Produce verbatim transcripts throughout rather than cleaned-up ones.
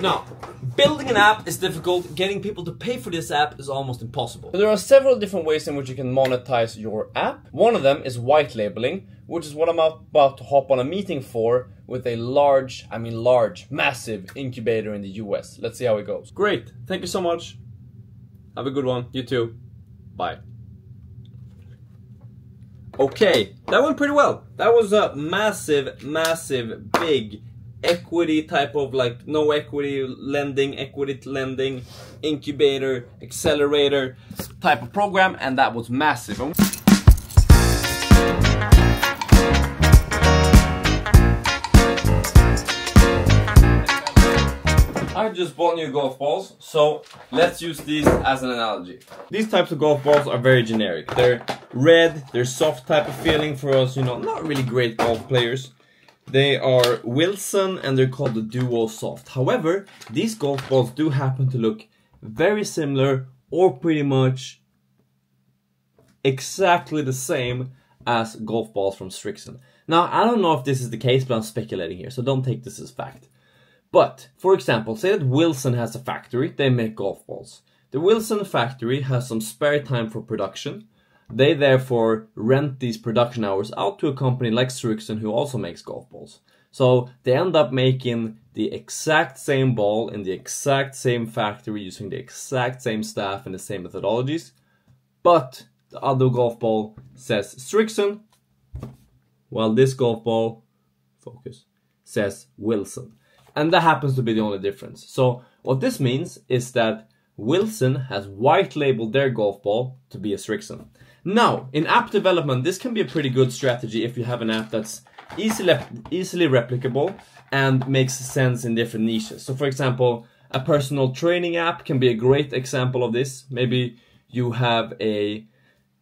Now, building an app is difficult, getting people to pay for this app is almost impossible. There are several different ways in which you can monetize your app. One of them is white labeling, which is what I'm about to hop on a meeting for with a large, I mean large, massive incubator in the U S. Let's see how it goes. Great, thank you so much. Have a good one, you too. Bye. Okay, that went pretty well. That was a massive, massive, big equity type of like no equity lending, equity lending, incubator, accelerator type of program, and that was massive. I just bought new golf balls, so let's use these as an analogy. These types of golf balls are very generic. They're red, they're soft type of feeling for us, you know, not really great golf players. They are Wilson and they're called the Duo Soft. However, these golf balls do happen to look very similar or pretty much exactly the same as golf balls from Srixon. Now, I don't know if this is the case, but I'm speculating here, so don't take this as fact. But, for example, say that Wilson has a factory, they make golf balls. The Wilson factory has some spare time for production. They therefore rent these production hours out to a company like Srixon who also makes golf balls. So they end up making the exact same ball in the exact same factory using the exact same staff and the same methodologies. But the other golf ball says Srixon, while this golf ball, focus, says Wilson. And that happens to be the only difference. So what this means is that Wilson has white labeled their golf ball to be a Srixon. Now, in app development, this can be a pretty good strategy if you have an app that's easily, easily replicable and makes sense in different niches. So for example, a personal training app can be a great example of this. Maybe you have a,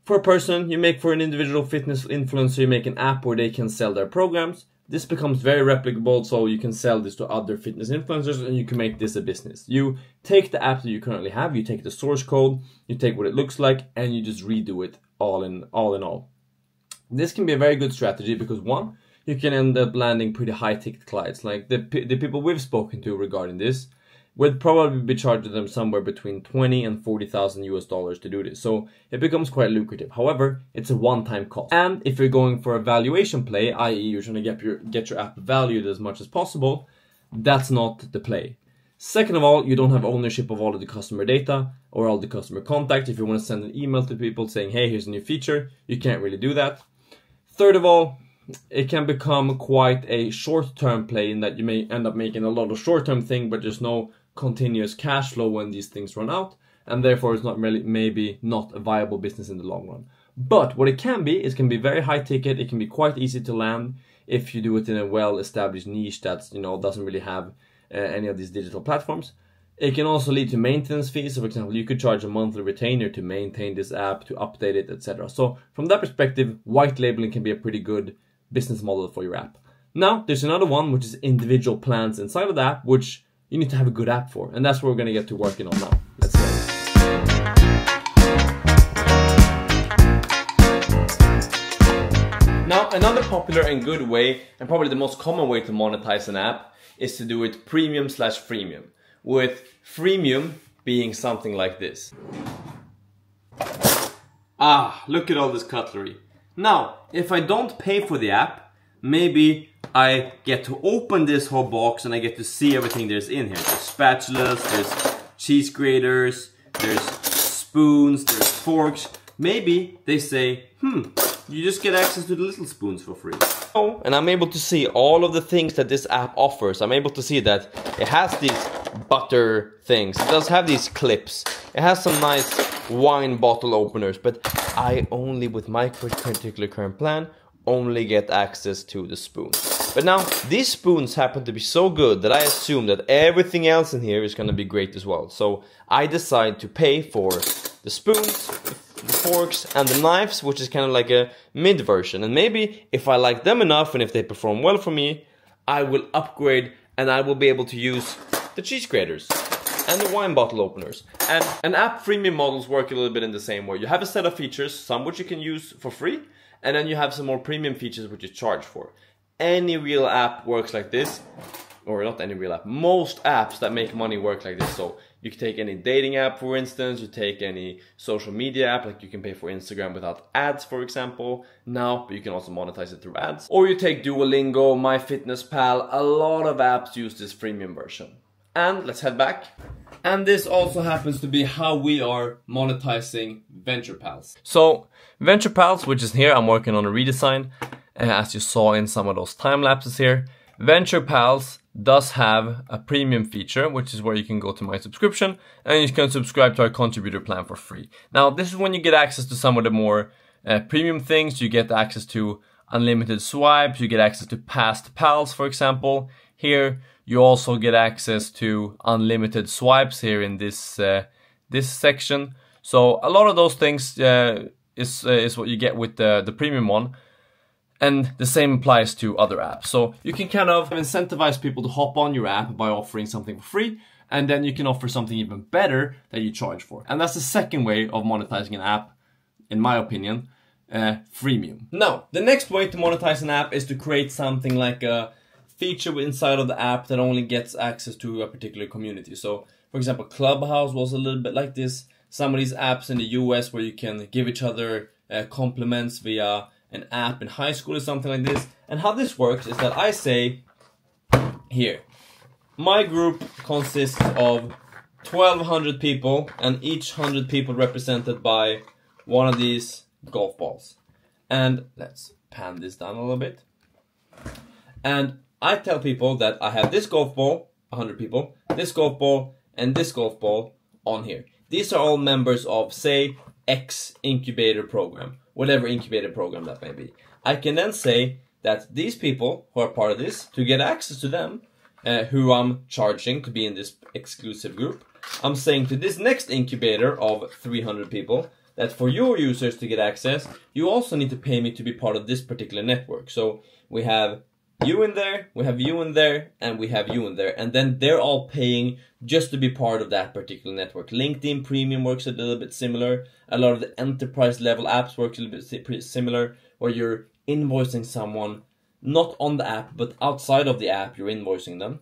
for a person, you make for an individual fitness influencer, you make an app where they can sell their programs. This becomes very replicable, so you can sell this to other fitness influencers and you can make this a business. You take the app that you currently have, you take the source code, you take what it looks like, and you just redo it. All in, all in all. This can be a very good strategy because one, you can end up landing pretty high ticket clients. Like the, the people we've spoken to regarding this would probably be charging them somewhere between twenty and forty thousand U S dollars to do this. So it becomes quite lucrative. However, it's a one-time cost. And if you're going for a valuation play, that is you're trying to get your, get your app valued as much as possible, that's not the play. Second of all, you don't have ownership of all of the customer data or all the customer contact. If you want to send an email to people saying, hey, here's a new feature, you can't really do that. Third of all, it can become quite a short-term play in that you may end up making a lot of short-term thing, but there's no continuous cash flow when these things run out. And therefore, it's not really, maybe not a viable business in the long run. But what it can be, it can be very high ticket. It can be quite easy to land if you do it in a well-established niche that's, you know, doesn't really have Uh, any of these digital platforms. It can also lead to maintenance fees. So for example, you could charge a monthly retainer to maintain this app, to update it, et cetera. So from that perspective, white labeling can be a pretty good business model for your app. Now, there's another one, which is individual plans inside of the app, which you need to have a good app for. And that's what we're gonna get to working on now. Let's go. Now, another popular and good way, and probably the most common way to monetize an app, is to do it premium slash freemium, with freemium being something like this. Ah, look at all this cutlery. Now, if I don't pay for the app, maybe I get to open this whole box and I get to see everything there's in here. There's spatulas, there's cheese graters, there's spoons, there's forks. Maybe they say, hmm, you just get access to the little spoons for free. Oh, and I'm able to see all of the things that this app offers. I'm able to see that it has these butter things. It does have these clips. It has some nice wine bottle openers, but I only, with my particular current plan, only get access to the spoons. But now, these spoons happen to be so good that I assume that everything else in here is gonna be great as well. So I decide to pay for the spoons, the forks and the knives, which is kind of like a mid version. And maybe if I like them enough and if they perform well for me, I will upgrade and I will be able to use the cheese graters and the wine bottle openers. And an app freemium models work a little bit in the same way. You have a set of features, some which you can use for free, and then you have some more premium features which you charge for. Any real app works like this. or not any real app, most apps that make money work like this. So you can take any dating app, for instance, you take any social media app, like you can pay for Instagram without ads, for example, now, but you can also monetize it through ads. Or you take Duolingo, My Fitness Pal, a lot of apps use this freemium version. And let's head back. And this also happens to be how we are monetizing VenturePals. So VenturePals, which is here, I'm working on a redesign, as you saw in some of those time lapses here. VenturePals does have a premium feature, which is where you can go to my subscription and you can subscribe to our contributor plan for free. Now, this is when you get access to some of the more uh, premium things. You get access to unlimited swipes, you get access to past pals, for example. Here, you also get access to unlimited swipes here in this uh, this section. So a lot of those things uh, is, uh, is what you get with the, the premium one. And the same applies to other apps. So you can kind of incentivize people to hop on your app by offering something for free, and then you can offer something even better that you charge for. And that's the second way of monetizing an app, in my opinion, uh, freemium. Now, the next way to monetize an app is to create something like a feature inside of the app that only gets access to a particular community. So, for example, Clubhouse was a little bit like this. Some of these apps in the U S where you can give each other uh, compliments via an app in high school or something like this. And how this works is that I say here, my group consists of twelve hundred people and each one hundred people represented by one of these golf balls. And let's pan this down a little bit. And I tell people that I have this golf ball, one hundred people, this golf ball and this golf ball on here. These are all members of, say, X incubator program, whatever incubator program that may be. I can then say that these people who are part of this, to get access to them, uh, who I'm charging to be in this exclusive group, I'm saying to this next incubator of three hundred people, that for your users to get access, you also need to pay me to be part of this particular network. So we have you in there, we have you in there, and we have you in there. And then they're all paying just to be part of that particular network. LinkedIn Premium works a little bit similar. A lot of the enterprise level apps work a little bit similar, where you're invoicing someone, not on the app, but outside of the app, you're invoicing them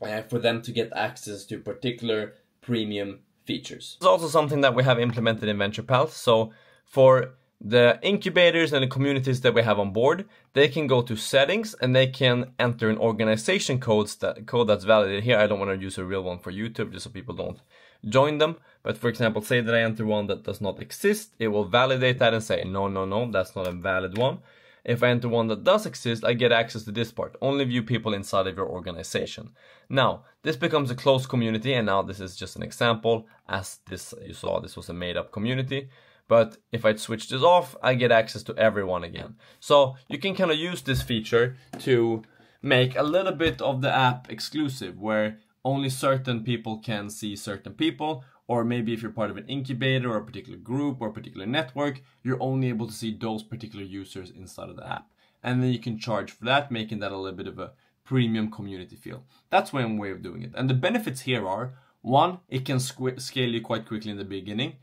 uh, for them to get access to particular premium features. It's also something that we have implemented in VenturePals. So for the incubators and the communities that we have on board, they can go to settings and they can enter an organization codes that, code that's validated here. I don't want to use a real one for YouTube just so people don't join them. But for example, say that I enter one that does not exist, it will validate that and say, no, no, no, that's not a valid one. If I enter one that does exist, I get access to this part. Only view people inside of your organization. Now, this becomes a closed community, and now this is just an example, as this you saw, this was a made-up community. But if I switch this off, I get access to everyone again. So you can kind of use this feature to make a little bit of the app exclusive, where only certain people can see certain people, or maybe if you're part of an incubator or a particular group or a particular network, you're only able to see those particular users inside of the app. And then you can charge for that, making that a little bit of a premium community feel. That's one way of doing it. And the benefits here are, one, it can scale you quite quickly in the beginning.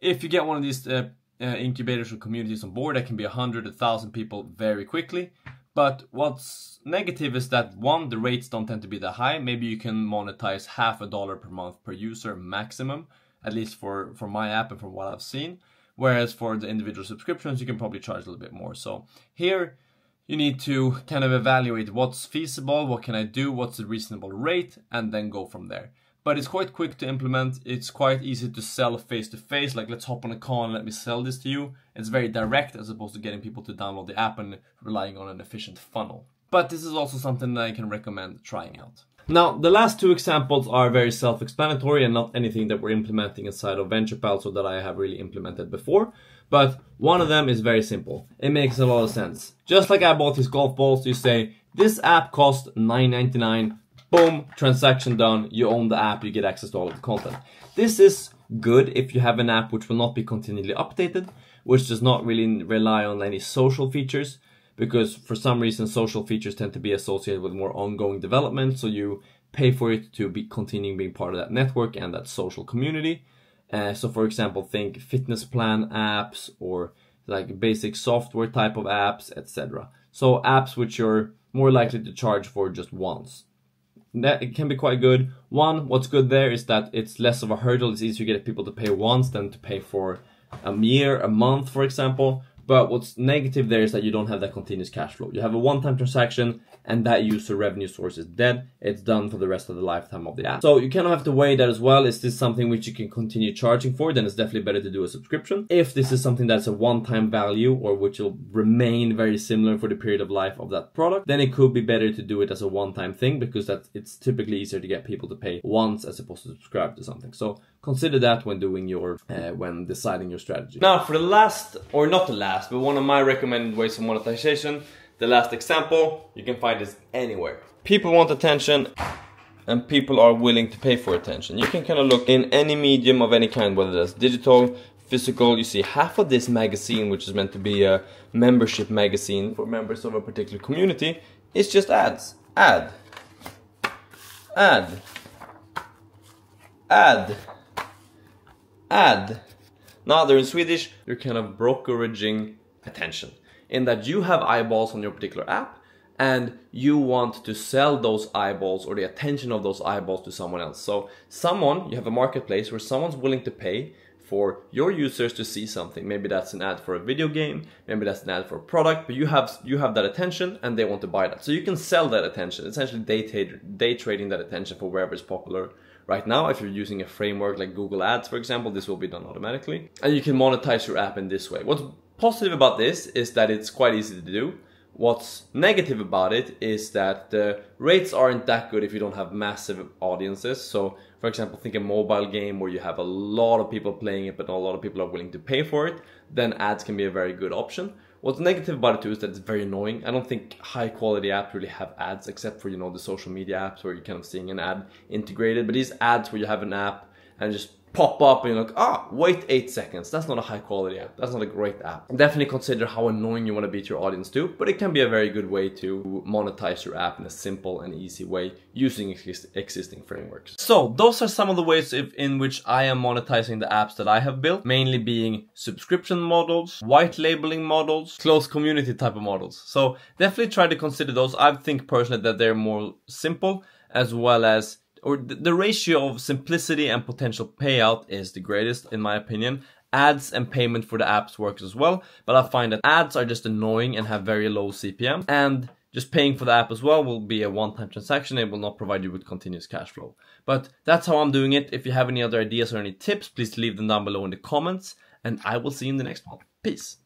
If you get one of these uh, uh, incubators or communities on board, that can be a hundred, a thousand people very quickly. But what's negative is that, one, the rates don't tend to be that high. Maybe you can monetize half a dollar per month per user maximum, at least for, for my app and from what I've seen. Whereas for the individual subscriptions, you can probably charge a little bit more. So here, you need to kind of evaluate what's feasible, what can I do, what's a reasonable rate, and then go from there. But it's quite quick to implement. It's quite easy to sell face to face. Like, let's hop on a call and let me sell this to you. It's very direct as opposed to getting people to download the app and relying on an efficient funnel. But this is also something that I can recommend trying out. Now, the last two examples are very self-explanatory and not anything that we're implementing inside of VenturePals or that I have really implemented before. But one of them is very simple. It makes a lot of sense. Just like I bought these golf balls, you say, this app costs nine ninety-nine. Boom, transaction done, you own the app, you get access to all of the content. This is good if you have an app which will not be continually updated, which does not really rely on any social features, because for some reason social features tend to be associated with more ongoing development, so you pay for it to be continuing being part of that network and that social community. Uh, so for example, think fitness plan apps or like basic software type of apps, et cetera. So apps which you're more likely to charge for just once. that it can be quite good. One, what's good there is that it's less of a hurdle. It's easier to get people to pay once than to pay for a year, a month, for example. But what's negative there is that you don't have that continuous cash flow. You have a one-time transaction and that user revenue source is dead. It's done for the rest of the lifetime of the app. So you kind of have to weigh that as well. Is this something which you can continue charging for? Then it's definitely better to do a subscription. If this is something that's a one-time value or which will remain very similar for the period of life of that product, then it could be better to do it as a one-time thing, because that's, it's typically easier to get people to pay once as opposed to subscribe to something. So consider that when doing your, uh, when deciding your strategy. Now for the last, or not the last, but one of my recommended ways of monetization, the last example, you can find this anywhere. People want attention and people are willing to pay for attention. You can kind of look in any medium of any kind, whether that's digital, physical. You see half of this magazine, which is meant to be a membership magazine for members of a particular community, is just ads. Ad. Ad. Ad. Ad. Now they're in Swedish, you're kind of brokeraging attention, in that you have eyeballs on your particular app and you want to sell those eyeballs or the attention of those eyeballs to someone else. So someone, you have a marketplace where someone's willing to pay for your users to see something. Maybe that's an ad for a video game, maybe that's an ad for a product, but you have you have that attention and they want to buy that. So you can sell that attention, essentially day, tra day trading that attention for wherever is popular. Right now, if you're using a framework like Google Ads, for example, this will be done automatically. And you can monetize your app in this way. What's positive about this is that it's quite easy to do. What's negative about it is that the rates aren't that good if you don't have massive audiences. So, for example, think a mobile game where you have a lot of people playing it, but not a lot of people are willing to pay for it. Then ads can be a very good option. What's negative about it too is that it's very annoying. I don't think high quality apps really have ads, except for, you know, the social media apps where you're kind of seeing an ad integrated. But these ads where you have an app and just pop up and you're like, ah, wait eight seconds. That's not a high quality app. That's not a great app. Definitely consider how annoying you want to be to your audience too, but it can be a very good way to monetize your app in a simple and easy way using ex existing frameworks. So those are some of the ways if, in which I am monetizing the apps that I have built, mainly being subscription models, white labeling models, close community type of models. So definitely try to consider those. I think personally that they're more simple, as well as or the ratio of simplicity and potential payout is the greatest, in my opinion. Ads and payment for the apps works as well, but I find that ads are just annoying and have very low C P M. And just paying for the app as well will be a one-time transaction. It will not provide you with continuous cash flow. But that's how I'm doing it. If you have any other ideas or any tips, please leave them down below in the comments, and I will see you in the next one. Peace.